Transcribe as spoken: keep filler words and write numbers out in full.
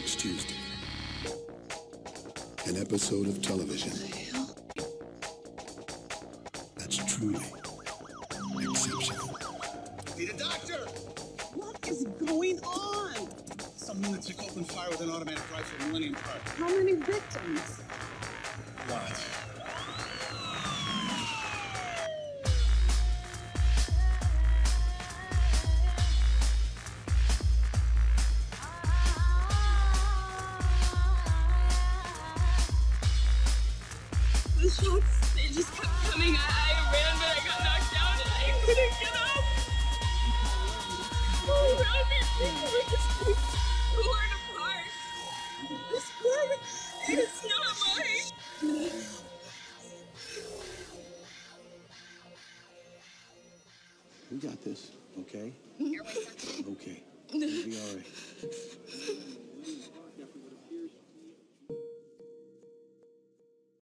next Tuesday. An episode of television that's truly exceptional. Need a doctor! What is going on? Some minutes took open fire with an automatic rifle in Millennium Park. How many victims? Lots. The shots, they just kept coming. I, I ran, but I got knocked down and I couldn't get up. All around me, people were just being torn apart. This one, it's not mine. We got this, okay? Okay. We'll be all right.